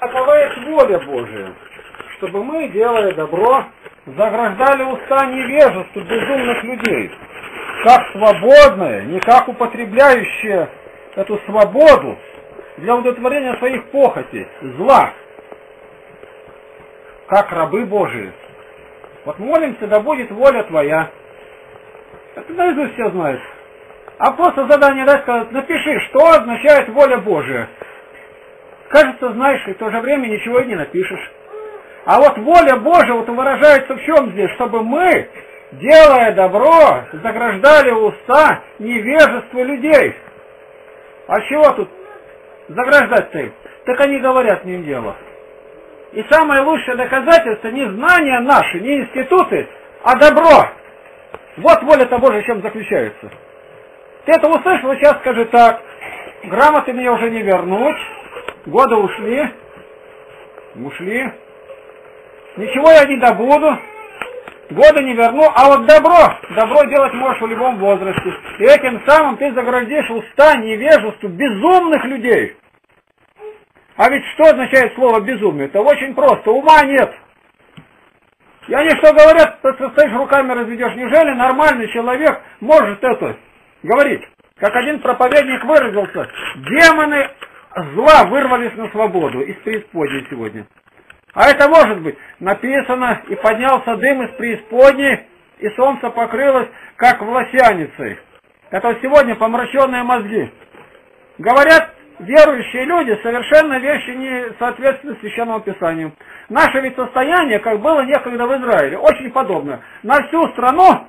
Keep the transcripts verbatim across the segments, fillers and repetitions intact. Какова воля Божия, чтобы мы, делая добро, заграждали уста невежеству безумных людей, как свободное, не как употребляющее эту свободу для удовлетворения своих похотей, зла, как рабы Божии. Вот молимся, да будет воля твоя. Это наизусть все знают. А просто задание дать, сказать, напиши, что означает воля Божия. Кажется, знаешь, и в то же время ничего и не напишешь. А вот воля Божия вот выражается в чем здесь? Чтобы мы, делая добро, заграждали уста невежеству людей. А чего тут заграждать-то? Так они говорят, не в дело. И самое лучшее доказательство не знания наши, не институты, а добро. Вот воля-то Божия в чем заключается. Ты это услышал, сейчас скажи так. Грамоты мне уже не вернуть. Годы ушли. Ушли. Ничего я не добуду. Годы не верну. А вот добро. Добро делать можешь в любом возрасте. И этим самым ты заградишь уста невежеству безумных людей. А ведь что означает слово безумие? Это очень просто. Ума нет. И они что говорят, ты стоишь руками разведешь. Неужели нормальный человек может это говорить? Как один проповедник выразился, демоны зла вырвались на свободу из преисподней сегодня. А это может быть. Написано, и поднялся дым из преисподней, и солнце покрылось, как власяницей. Это сегодня помраченные мозги. Говорят, верующие люди совершенно вещи не соответствуют Священному Писанию. Наше ведь состояние, как было некогда в Израиле, очень подобно. На всю страну,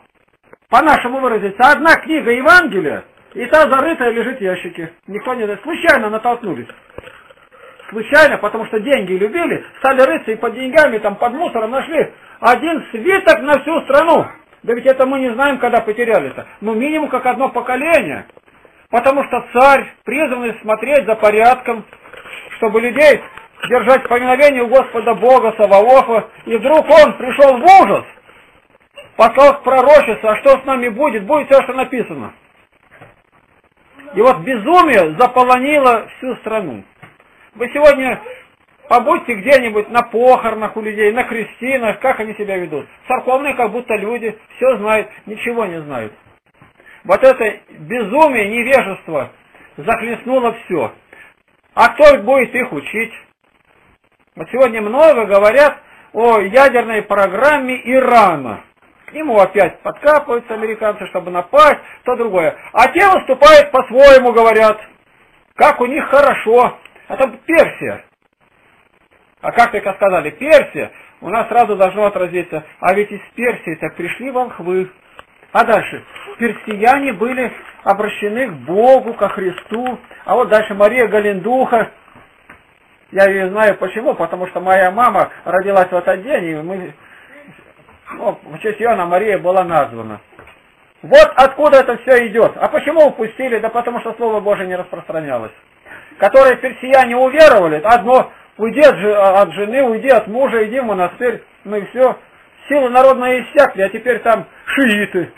по-нашему выразиться, одна книга Евангелия, и та зарытая лежит в ящике. Никто не знает. Случайно натолкнулись. Случайно, потому что деньги любили, стали рыться и под деньгами, там под мусором нашли один свиток на всю страну. Да ведь это мы не знаем, когда потеряли-то. Ну, минимум, как одно поколение. Потому что царь, призванный смотреть за порядком, чтобы людей держать в повиновении у Господа Бога Саваофа. И вдруг он пришел в ужас, послал к пророчеству, а что с нами будет? Будет все, что написано. И вот безумие заполонило всю страну. Вы сегодня побудьте где-нибудь на похоронах у людей, на крестинах, как они себя ведут. Церковные как будто люди, все знают, ничего не знают. Вот это безумие, невежество захлестнуло все. А кто будет их учить? Вот сегодня много говорят о ядерной программе Ирана. К нему опять подкапываются американцы, чтобы напасть, то другое. А те выступают по-своему, говорят, как у них хорошо. Это Персия. А как только сказали, Персия, у нас сразу должно отразиться. А ведь из Персии-то пришли волхвы. А дальше? Персияне были обращены к Богу, ко Христу. А вот дальше Мария Галендуха. Я ее знаю почему, потому что моя мама родилась в этот день, и мы... Ну, в честь ее она, Мария, была названа. Вот откуда это все идет. А почему упустили? Да потому что Слово Божие не распространялось. Которые персияне уверовали, одно, уйди от жены, уйди от мужа, иди в монастырь, ну и все. Силы народные иссякли, а теперь там шииты.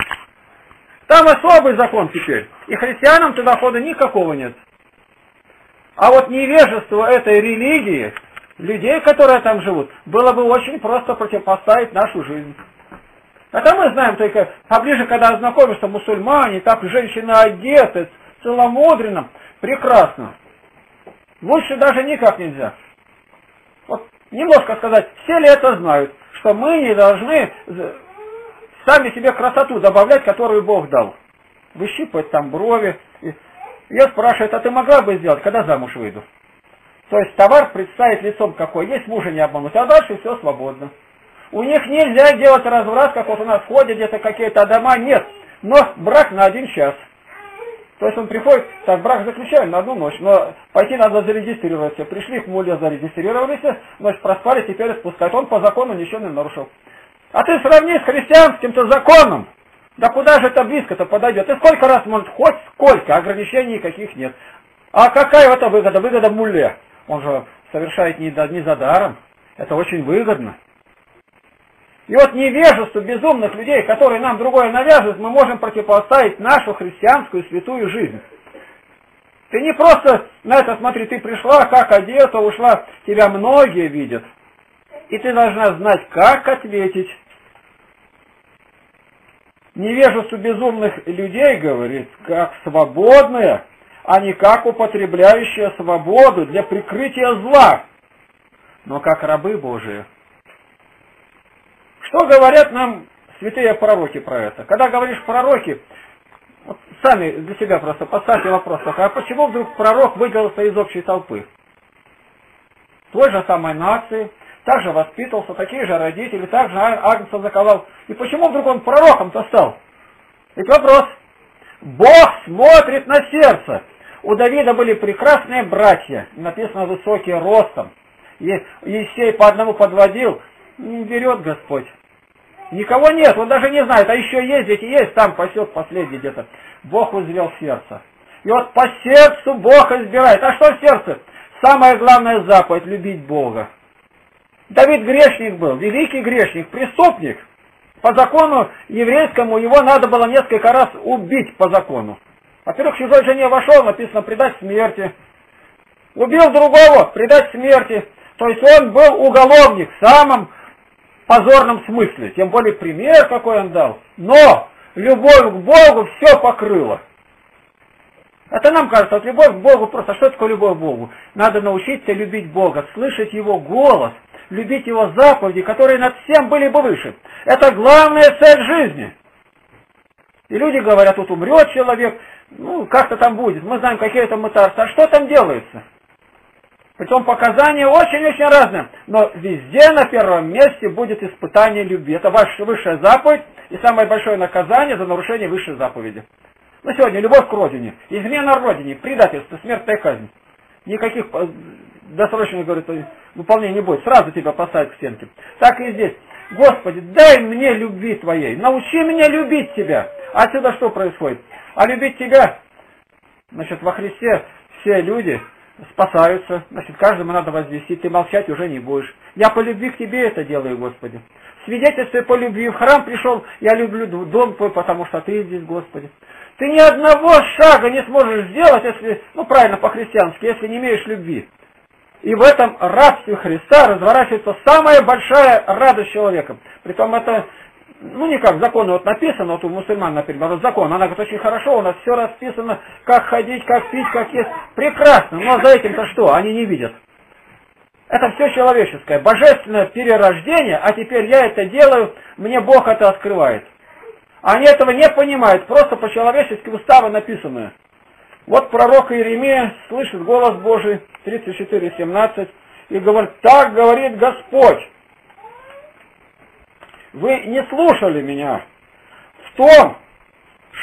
Там особый закон теперь. И христианам туда хода никакого нет. А вот невежество этой религии... Людей, которые там живут, было бы очень просто противопоставить нашу жизнь. Это мы знаем только поближе, когда ознакомишься, мусульмане, так женщины одеты, целомудренно, прекрасно. Лучше даже никак нельзя. Вот немножко сказать, все ли это знают, что мы не должны сами себе красоту добавлять, которую Бог дал. Выщипывать там брови. Я спрашиваю, а ты могла бы сделать, когда замуж выйду? То есть товар представить лицом какой есть, мужа не обмануть, а дальше все свободно. У них нельзя делать разврат, как вот у нас ходят где-то какие-то дома, нет. Но брак на один час. То есть он приходит, так, брак заключаем на одну ночь, но пойти надо зарегистрироваться. Пришли к муле, зарегистрировались, ночь проспали, теперь спускают. Он по закону ничего не нарушил. А ты сравни с христианским-то законом. Да куда же это близко-то подойдет? И сколько раз может, хоть сколько, ограничений никаких нет. А какая в этом выгода? Выгода муле. Он же совершает не за даром. Это очень выгодно. И вот невежество безумных людей, которые нам другое навязывают, мы можем противопоставить нашу христианскую святую жизнь. Ты не просто на это смотри, ты пришла, как одета, ушла, тебя многие видят. И ты должна знать, как ответить. Невежеству безумных людей, говорит, как свободные, а не как употребляющие свободу для прикрытия зла, но как рабы Божии. Что говорят нам святые пророки про это? Когда говоришь пророки, вот сами для себя просто поставьте вопрос, а почему вдруг пророк выделился из общей толпы? Той же самой нации, также воспитывался, такие же родители, также агнца заковал. И почему вдруг он пророком-то стал? Ведь вопрос. Бог смотрит на сердце. У Давида были прекрасные братья, написано высокие ростом. Есей по одному подводил, не берет Господь. Никого нет, он даже не знает, а еще есть, дети есть, там пасет последний где-то. Бог узрел сердце. И вот по сердцу Бог избирает. А что в сердце? Самое главное заповедь – любить Бога. Давид грешник был, великий грешник, преступник. По закону еврейскому его надо было несколько раз убить по закону. Во-первых, к чужой жене вошел, написано «предать смерти». Убил другого, предать смерти. То есть он был уголовник в самом позорном смысле. Тем более пример какой он дал. Но любовь к Богу все покрыла. Это нам кажется, вот любовь к Богу просто, что такое любовь к Богу? Надо научиться любить Бога, слышать Его голос, любить Его заповеди, которые над всем были бы выше. Это главная цель жизни. И люди говорят, вот умрет человек, ну как-то там будет, мы знаем, какие там мытарства, а что там делается? Причем показания очень-очень разные, но везде на первом месте будет испытание любви. Это ваша высшая заповедь и самое большое наказание за нарушение высшей заповеди. Но сегодня любовь к родине, измена родине, предательство, смертная казнь. Никаких досрочных, говорит, выполнений не будет. Сразу тебя посадят к стенке. Так и здесь. Господи, дай мне любви Твоей. Научи меня любить Тебя. Отсюда что происходит? А любить Тебя, значит, во Христе все люди спасаются. Значит, каждому надо возвестить. Ты молчать уже не будешь. Я по любви к Тебе это делаю, Господи. Свидетельствуй по любви. В храм пришел, я люблю дом Твой, потому что Ты здесь, Господи. Ты ни одного шага не сможешь сделать, если, ну правильно по-христиански, если не имеешь любви. И в этом рабстве Христа разворачивается самая большая радость человека. Притом это, ну не как законы вот написано, вот у мусульман, например, вот закон, она говорит, очень хорошо, у нас все расписано, как ходить, как пить, как есть. Прекрасно, но за этим-то что? Они не видят. Это все человеческое, божественное перерождение, а теперь я это делаю, мне Бог это открывает. Они этого не понимают, просто по-человечески уставы написаны. Вот пророк Иеремия слышит голос Божий, тридцать четыре семнадцать, и говорит, так говорит Господь, вы не слушали меня в том,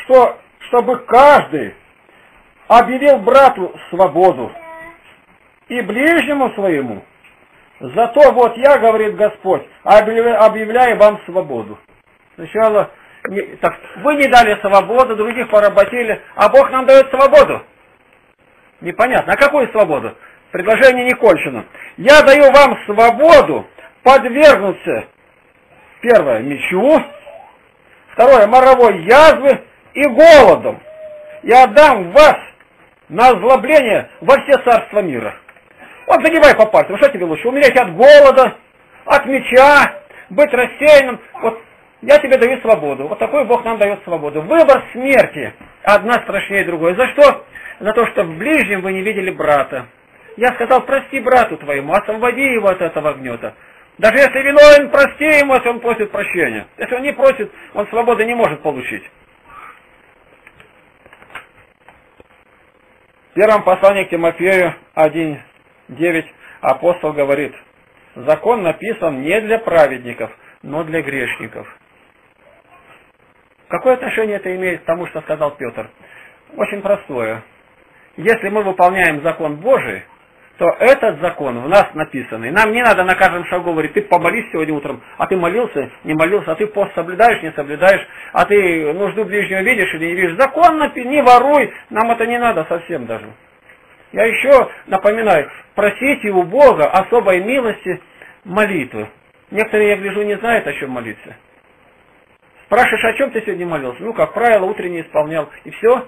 что, чтобы каждый объявил брату свободу и ближнему своему. Зато вот я, говорит Господь, объявляю вам свободу. Сначала... Не, так, вы не дали свободу, других поработили, а Бог нам дает свободу. Непонятно. А какую свободу? Предложение не кончено. Я даю вам свободу подвергнуться, первое, мечу, второе, моровой язве и голодом. И отдам вас на озлобление во все царства мира. Вот загибай по пальцам, что тебе лучше? Умереть от голода, от меча, быть рассеянным, вот. Я тебе даю свободу. Вот такой Бог нам дает свободу. Выбор смерти. Одна страшнее другой. За что? За то, что в ближнем вы не видели брата. Я сказал, прости брату твоему, освободи его от этого гнета. Даже если виновен, прости ему, если он просит прощения. Если он не просит, он свободы не может получить. В первом послании к Тимофею один девять апостол говорит, закон написан не для праведников, но для грешников. Какое отношение это имеет к тому, что сказал Петр? Очень простое. Если мы выполняем закон Божий, то этот закон в нас написанный. Нам не надо на каждом шагу говорить, ты помолись сегодня утром, а ты молился, не молился, а ты пост соблюдаешь, не соблюдаешь, а ты нужду ближнего видишь или не видишь. Закон напи- не воруй, нам это не надо совсем даже. Я еще напоминаю, просите у Бога особой милости молитвы. Некоторые, я гляжу, не знают, о чем молиться. Спрашиваешь, о чем ты сегодня молился? Ну, как правило, утренний исполнял. И все.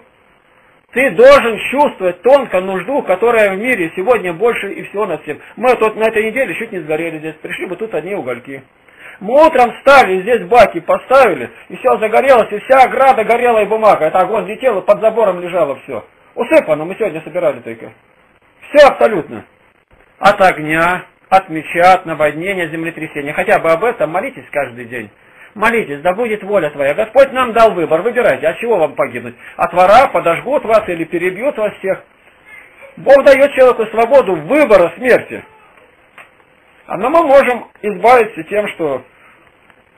Ты должен чувствовать тонко нужду, которая в мире сегодня больше и всего над всем. Мы тут на этой неделе чуть не сгорели здесь, пришли бы тут одни угольки. Мы утром встали, здесь баки поставили, и все загорелось, и вся ограда горела, и бумага. Это огонь летел, и под забором лежало все. Усыпано, мы сегодня собирали только. Все абсолютно. От огня, от меча, от наводнения, землетрясения. Хотя бы об этом молитесь каждый день. Молитесь, да будет воля твоя. Господь нам дал выбор, выбирайте, от чего вам погибнуть. От вора подожгут вас или перебьют вас всех. Бог дает человеку свободу выбора смерти. А но мы можем избавиться тем, что,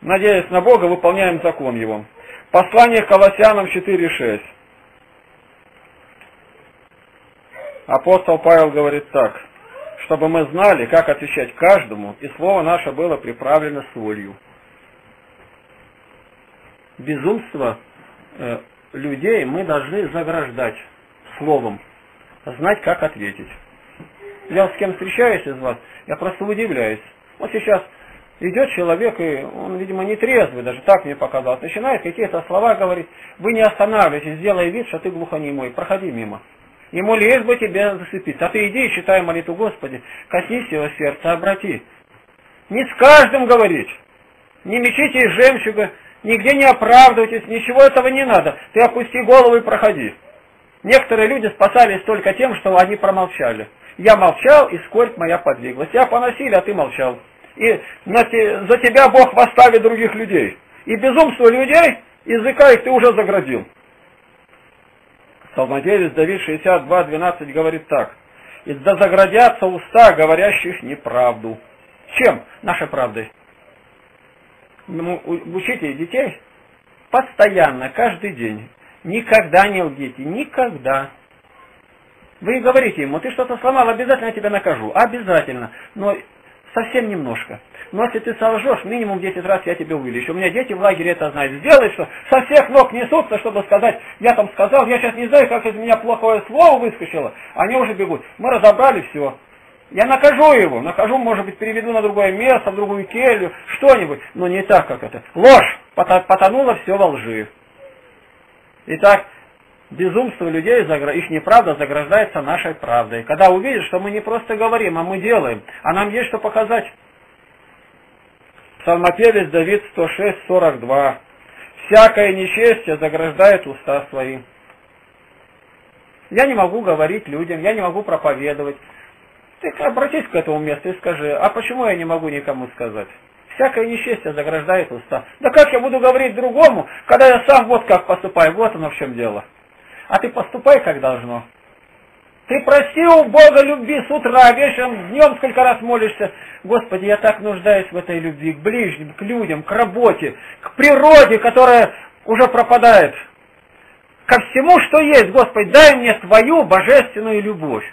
надеясь на Бога, выполняем закон Его. Послание к Колоссянам четыре шесть. Апостол Павел говорит так: чтобы мы знали, как отвечать каждому, и слово наше было приправлено солью. Безумство э, людей мы должны заграждать словом, знать, как ответить. Я с кем встречаюсь из вас, я просто удивляюсь. Вот сейчас идет человек, и он, видимо, не трезвый, даже так мне показалось, начинает какие-то слова говорить: вы не останавливайтесь, сделай вид, что ты глухонемой, проходи мимо. Ему лишь бы тебя зацепиться. А ты иди и читай молитву: Господи, коснись его сердца, обрати. Не с каждым говорить, не мечите из жемчуга, нигде не оправдывайтесь, ничего этого не надо. Ты опусти голову и проходи. Некоторые люди спасались только тем, что они промолчали. Я молчал, и скорбь моя подвиглась. Тебя поносили, а ты молчал. И на те, за тебя Бог восставит других людей. И безумство людей, языка их ты уже заградил. Псалмопевец Давид шестьдесят два, двенадцать говорит так: «И да заградятся уста говорящих неправду». Чем? Нашей правдой. Учите детей постоянно, каждый день. Никогда не лгите, никогда. Вы говорите ему: ты что-то сломал, обязательно я тебя накажу. Обязательно, но совсем немножко. Но если ты солжешь, минимум десять раз я тебя вылечу. У меня дети в лагере это знают. Сделай, что со всех ног несутся, чтобы сказать: я там сказал, я сейчас не знаю, как из меня плохое слово выскочило. Они уже бегут. Мы разобрали все. Я накажу его, накажу, может быть, переведу на другое место, в другую келью, что-нибудь. Но не так, как это. Ложь потонула все во лжи. Итак, безумство людей, их неправда заграждается нашей правдой. Когда увидят, что мы не просто говорим, а мы делаем, а нам есть что показать. Псалмопевец Давид сто шесть, сорок два. «Всякое нечестие заграждает уста свои». Я не могу говорить людям, я не могу проповедовать. Ты обратись к этому месту и скажи: а почему я не могу никому сказать? Всякое нечестие заграждает уста. Да как я буду говорить другому, когда я сам вот как поступаю, вот оно в чем дело. А ты поступай, как должно. Ты проси у Бога любви с утра, вечером, днем сколько раз молишься: Господи, я так нуждаюсь в этой любви к ближним, к людям, к работе, к природе, которая уже пропадает. Ко всему, что есть, Господи, дай мне Твою божественную любовь.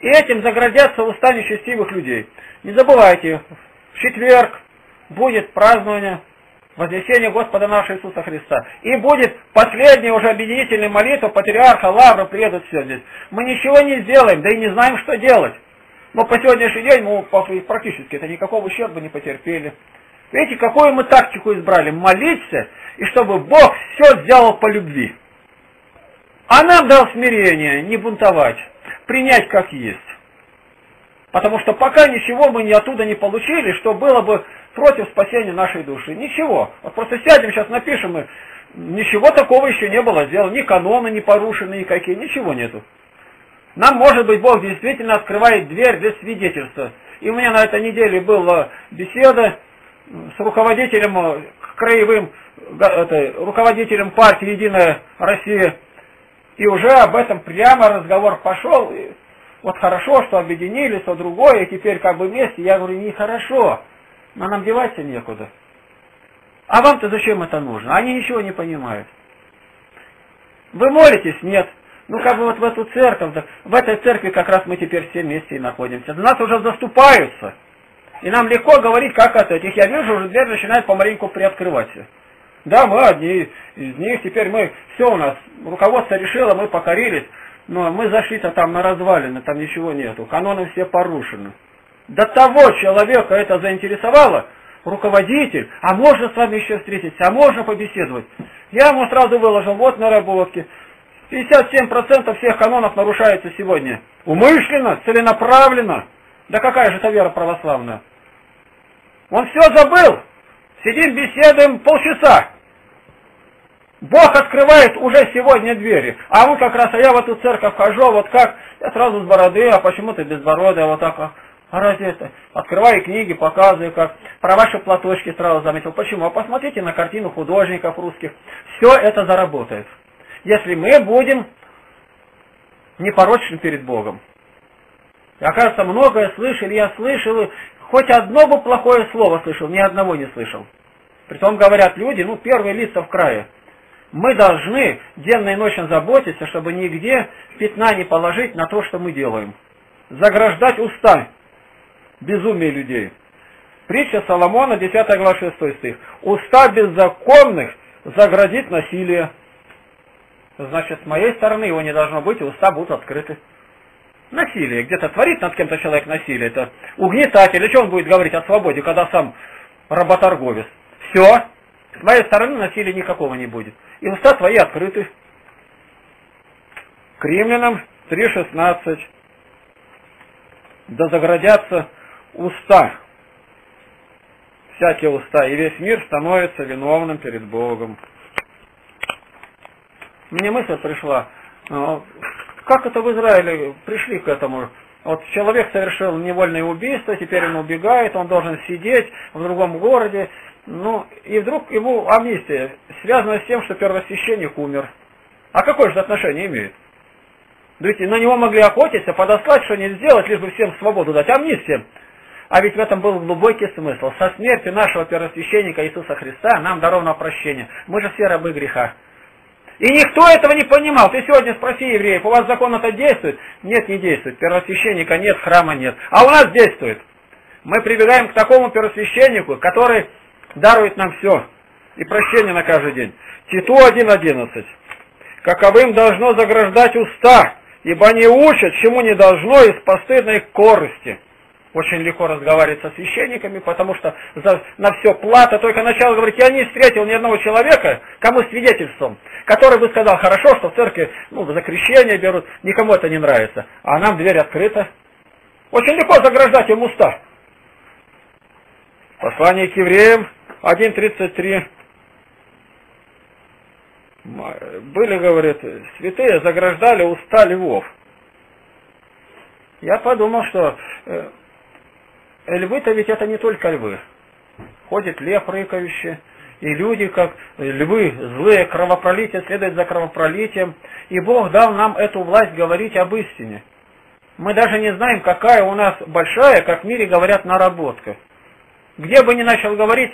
И этим заградятся уста нечестивых людей. Не забывайте, в четверг будет празднование Вознесения Господа нашего Иисуса Христа. И будет последняя уже объединительная молитва патриарха, лавра, предут все здесь. Мы ничего не сделаем, да и не знаем, что делать. Но по сегодняшний день мы практически это никакого ущерба не потерпели. Видите, какую мы тактику избрали? Молиться, и чтобы Бог все сделал по любви. А нам дал смирение, не бунтовать, принять как есть. Потому что пока ничего мы ни оттуда не получили, что было бы против спасения нашей души. Ничего. Вот просто сядем, сейчас напишем, и ничего такого еще не было сделано. Ни каноны не порушены, никакие, ничего нету. Нам, может быть, Бог действительно открывает дверь для свидетельства. И у меня на этой неделе была беседа с руководителем краевым, это, руководителем партии «Единая Россия». И уже об этом прямо разговор пошел. Вот хорошо, что объединились, а другое, и теперь как бы вместе. Я говорю: нехорошо, но нам деваться некуда. А вам-то зачем это нужно? Они ничего не понимают. Вы молитесь? Нет. Ну как бы вот в эту церковь, в этой церкви как раз мы теперь все вместе и находимся. За нас уже заступаются. И нам легко говорить, как от этих. Я вижу, уже дверь начинает помаленьку приоткрывать. Да, мы одни из них, теперь мы, все у нас, руководство решило, мы покорились. Но мы зашли-то там на развалины, там ничего нету, каноны все порушены. До того человека это заинтересовало, руководитель: а можно с вами еще встретиться, а можно побеседовать? Я ему сразу выложил: вот наработки. пятьдесят семь процентов всех канонов нарушается сегодня. Умышленно, целенаправленно. Да какая же это вера православная? Он все забыл. Сидим, беседуем полчаса. Бог открывает уже сегодня двери. А мы как раз, а я в эту церковь хожу, вот как, я сразу с бороды, а почему ты безбородая, вот так, а разве это? Открываю книги, показываю, как. Про ваши платочки сразу заметил. Почему? А посмотрите на картину художников русских. Все это заработает. Если мы будем непорочны перед Богом. И оказывается, многое слышали, я слышал, хоть одно бы плохое слово слышал, ни одного не слышал. Притом говорят люди, ну, первые лица в крае. Мы должны денно и ночно заботиться, чтобы нигде пятна не положить на то, что мы делаем. Заграждать уста. Безумие людей. Притча Соломона, десятая глава, шестой стих. Уста беззаконных заградит насилие. Значит, с моей стороны его не должно быть, и уста будут открыты. Насилие. Где-то творит над кем-то человек насилие. Это угнетатель. И что он будет говорить о свободе, когда сам работорговец? Все. С моей стороны насилия никакого не будет. И уста твои открыты. К Римлянам три шестнадцать. Да заградятся уста. Всякие уста. И весь мир становится виновным перед Богом. Мне мысль пришла, как это в Израиле пришли к этому? Вот человек совершил невольное убийство, теперь он убегает, он должен сидеть в другом городе. Ну, и вдруг ему амнистия, связанная с тем, что первосвященник умер. А какое же отношение имеет? Да ведь на него могли охотиться, подослать, что не сделать, лишь бы всем свободу дать. Амнистия. А ведь в этом был глубокий смысл. Со смерти нашего первосвященника Иисуса Христа нам даровано прощение. Мы же все рабы греха. И никто этого не понимал. Ты сегодня спроси евреев, у вас закон это действует? Нет, не действует. Первосвященника нет, храма нет. А у нас действует. Мы прибегаем к такому первосвященнику, который дарует нам все. И прощение на каждый день. Титу один одиннадцать. Каковым должно заграждать уста, ибо они учат, чему не должно, из постыдной корысти. Очень легко разговаривать со священниками, потому что за, на все плата. Только начало говорит, я не встретил ни одного человека, кому свидетельством, который бы сказал, хорошо, что в церкви ну, за крещение берут, никому это не нравится. А нам дверь открыта. Очень легко заграждать им уста. Послание к евреям один тридцать три. Были, говорит, святые заграждали уста львов. Я подумал, что... Львы-то ведь это не только львы. Ходит лев рыкающий, и люди, как львы, злые, кровопролитие, следует за кровопролитием. И Бог дал нам эту власть говорить об истине. Мы даже не знаем, какая у нас большая, как в мире говорят, наработка. Где бы ни начал говорить,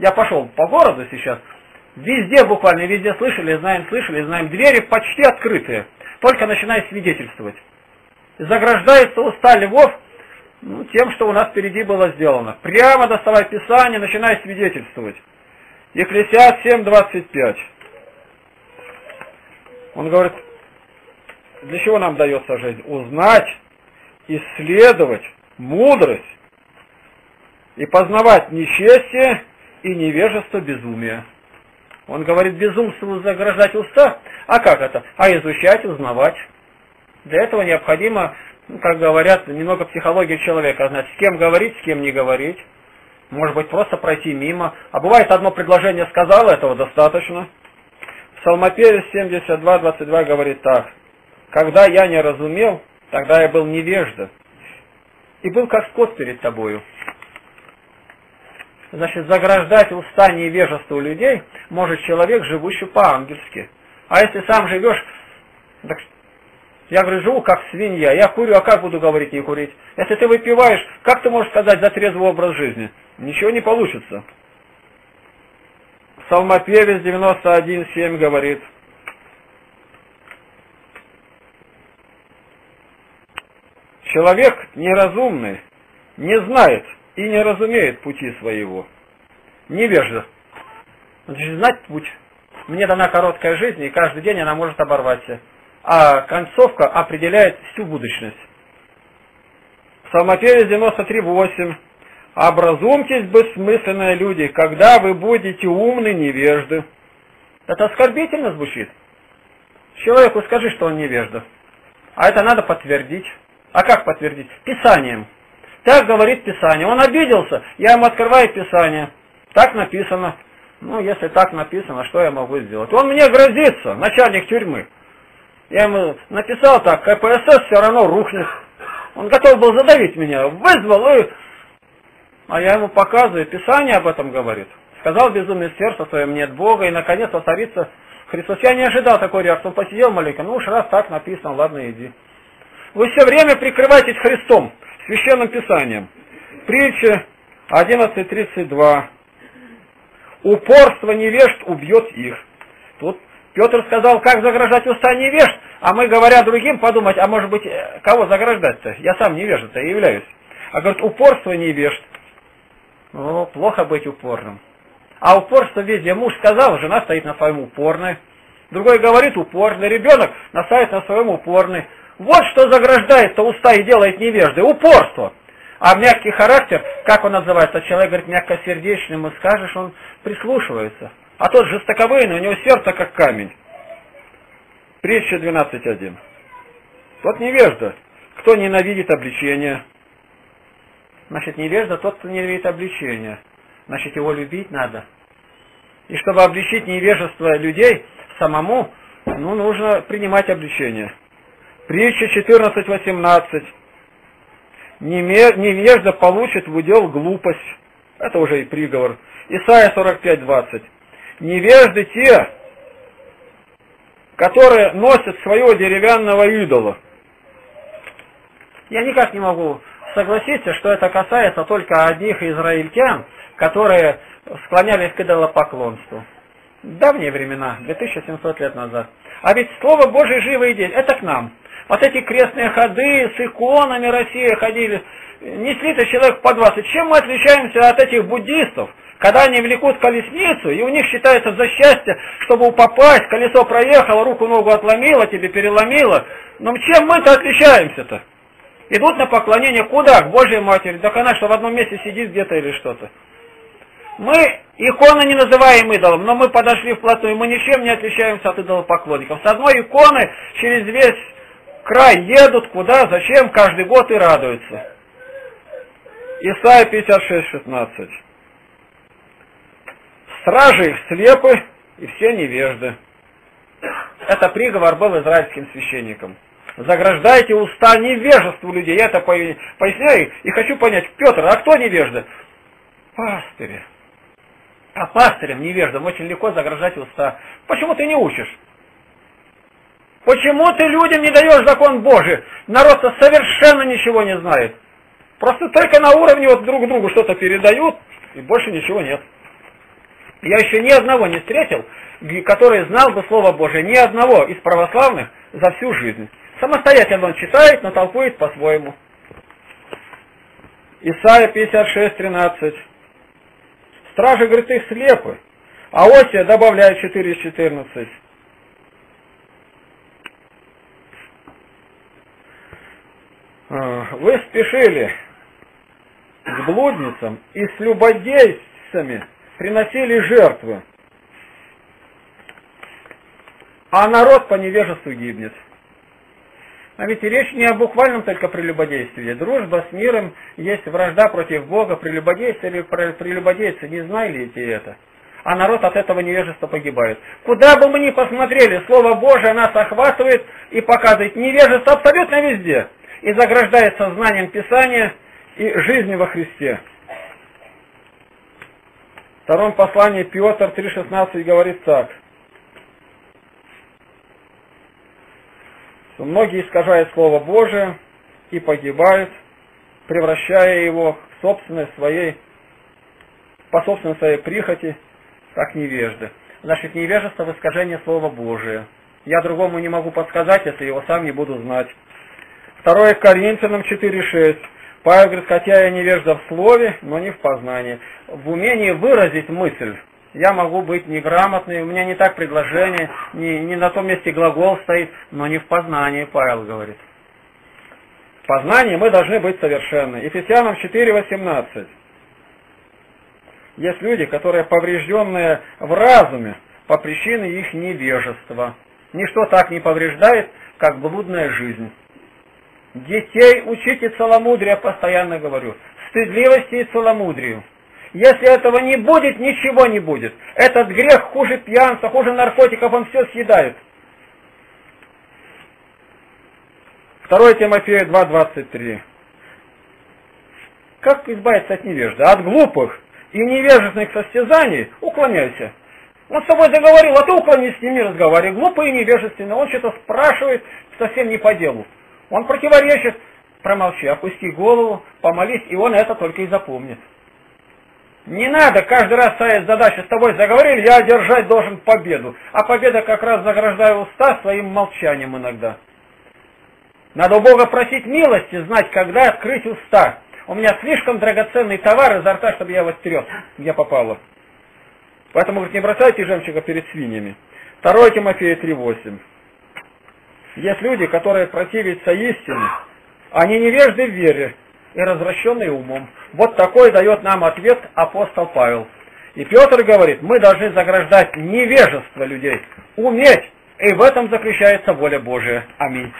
я пошел по городу сейчас, везде буквально, везде слышали, знаем, слышали, знаем, двери почти открытые, только начиная свидетельствовать. Заграждается уста львов, ну, тем, что у нас впереди было сделано. Прямо доставай Писание, начинай свидетельствовать. Екклесиаст семь двадцать пять. Он говорит, для чего нам дается жизнь? Узнать, исследовать мудрость и познавать нечестие и невежество безумия. Он говорит, безумству заграждать уста. А как это? А изучать, узнавать. Для этого необходимо... Ну, как говорят, немного психологии человека, значит, с кем говорить, с кем не говорить. Может быть, просто пройти мимо. А бывает, одно предложение сказал, этого достаточно. Псалмопевец семьдесят два, двадцать два говорит так. «Когда я не разумел, тогда я был невежда, и был как скот перед тобою». Значит, заграждать уста невежеству людей может человек, живущий по-ангельски. А если сам живешь... Так я говорю, живу как свинья, я курю, а как буду говорить не курить? Если ты выпиваешь, как ты можешь сказать за трезвый образ жизни? Ничего не получится. Псалмопевец девяносто один, семь говорит. Человек неразумный не знает и не разумеет пути своего. Невежда. Значит, знать путь. Мне дана короткая жизнь, и каждый день она может оборваться. А концовка определяет всю будущность. Псалмопевец девяносто три, восемь. «Образумьтесь, бессмысленные люди, когда вы будете умны невежды». Это оскорбительно звучит. Человеку скажи, что он невежда. А это надо подтвердить. А как подтвердить? Писанием. Так говорит Писание. Он обиделся, я ему открываю Писание. Так написано. Ну, если так написано, что я могу сделать? Он мне грозится, начальник тюрьмы. Я ему написал так, ка пэ эс эс все равно рухнет. Он готов был задавить меня, вызвал и... А я ему показываю, Писание об этом говорит. Сказал безумный сердце своем, нет Бога, и наконец воцарится Христос. Я не ожидал такой реакции. Он посидел маленько, ну уж раз так написано, ладно, иди. Вы все время прикрываетесь Христом, Священным Писанием. Притча одиннадцать тридцать два. Упорство невежд убьет их. Тут Петр сказал, как заграждать уста невежд, а мы, говоря другим, подумать, а может быть, кого заграждать-то? Я сам невежда-то и являюсь. А говорит, упорство невежд. Ну, плохо быть упорным. А упорство везде. Муж сказал, жена стоит на своем упорной. Другой говорит упорный. Ребенок стоит на своем упорной. Вот что заграждает-то уста и делает невежды. Упорство. А мягкий характер, как он называется? Человек, говорит, мягкосердечный, ему скажешь, он прислушивается. А тот жестоковыйный, у него сердце как камень. Притча двенадцать один. Тот невежда, кто ненавидит обличение. Значит, невежда тот, кто ненавидит обличение. Значит, его любить надо. И чтобы обличить невежество людей самому, ну, нужно принимать обличение. Притча четырнадцать восемнадцать. Невежда получит в удел глупость. Это уже и приговор. Исайя сорок пять двадцать. Невежды те, которые носят своего деревянного идола. Я никак не могу согласиться, что это касается только одних израильтян, которые склонялись к идолопоклонству. Давние времена, две тысячи семьсот лет назад. А ведь Слово Божие живо и действует. Это к нам. Вот эти крестные ходы с иконами России ходили. Несли-то человек по двадцать. Чем мы отличаемся от этих буддистов, когда они влекут колесницу, и у них считается за счастье, чтобы попасть, колесо проехало, руку-ногу отломило, тебе переломило. Но чем мы-то отличаемся-то? Идут на поклонение куда? К Божьей Матери. Так она что, в одном месте сидит где-то или что-то? Мы иконы не называем идолом, но мы подошли вплотную, мы ничем не отличаемся от идолопоклонников. С одной иконы через весь край едут, куда, зачем, каждый год и радуются. Исайя пятьдесят шесть шестнадцать. Стражи их слепы и все невежды. Это приговор был израильским священникам. Заграждайте уста невежеству людей. Я это поясняю и хочу понять. Петр, а кто невежда? Пастырь. А пастырям, невеждам очень легко заграждать уста. Почему ты не учишь? Почему ты людям не даешь закон Божий? Народ-то совершенно ничего не знает. Просто только на уровне вот друг другу что-то передают, и больше ничего нет. Я еще ни одного не встретил, который знал бы Слово Божие. Ни одного из православных за всю жизнь. Самостоятельно он читает, но толкует по-своему. Исайя пятьдесят шесть тринадцать. Стражи, говорит, их слепы. А Осия добавляет четыре четырнадцать. Вы спешили с блудницам и с любодейцами приносили жертвы. А народ по невежеству гибнет. А ведь и речь не о буквальном только прелюбодействии. Дружба с миром, есть вражда против Бога, прелюбодейство или прелюбодейцы, не знали эти это. А народ от этого невежества погибает. Куда бы мы ни посмотрели, Слово Божие нас охватывает и показывает невежество абсолютно везде. И заграждает сознанием Писания и жизнью во Христе. В втором послании Петр три шестнадцать говорит так. Многие искажают Слово Божие и погибают, превращая его в собственной своей, по собственной своей прихоти, как невежды. Значит, невежество в искажении Слова Божия. Я другому не могу подсказать, если его сам не буду знать. второе Коринфянам четыре шесть. Павел говорит, хотя я невежда в слове, но не в познании. В умении выразить мысль. Я могу быть неграмотный, у меня не так предложение, не, не на том месте глагол стоит, но не в познании, Павел говорит. В познании мы должны быть совершенны. Ефесянам четыре восемнадцать. Есть люди, которые поврежденные в разуме по причине их невежества. Ничто так не повреждает, как блудная жизнь. Детей учите целомудрию, я постоянно говорю, стыдливости и целомудрию. Если этого не будет, ничего не будет. Этот грех хуже пьянства, хуже наркотиков, он все съедает. второе Тимофею два двадцать три. Как избавиться от невежды? От глупых и невежественных состязаний уклоняйся. Он с тобой заговорил, а ты уклонись, с ними разговаривай. Глупый и невежественный. Он что-то спрашивает совсем не по делу. Он противоречит. Промолчи, опусти голову, помолись, и он это только и запомнит. Не надо каждый раз ставить задачу, с тобой заговорили, я одержать должен победу. А победа как раз заграждает уста своим молчанием иногда. Надо у Бога просить милости, знать, когда открыть уста. У меня слишком драгоценный товар изо рта, чтобы я его стерёг, где попало. Поэтому, говорит, не бросайте жемчуга перед свиньями. второе Тимофею три восемь. Есть люди, которые противятся истине, они невежды в вере и развращенные умом. Вот такой дает нам ответ апостол Павел. И Петр говорит, мы должны заграждать невежество людей, уметь, и в этом заключается воля Божия. Аминь.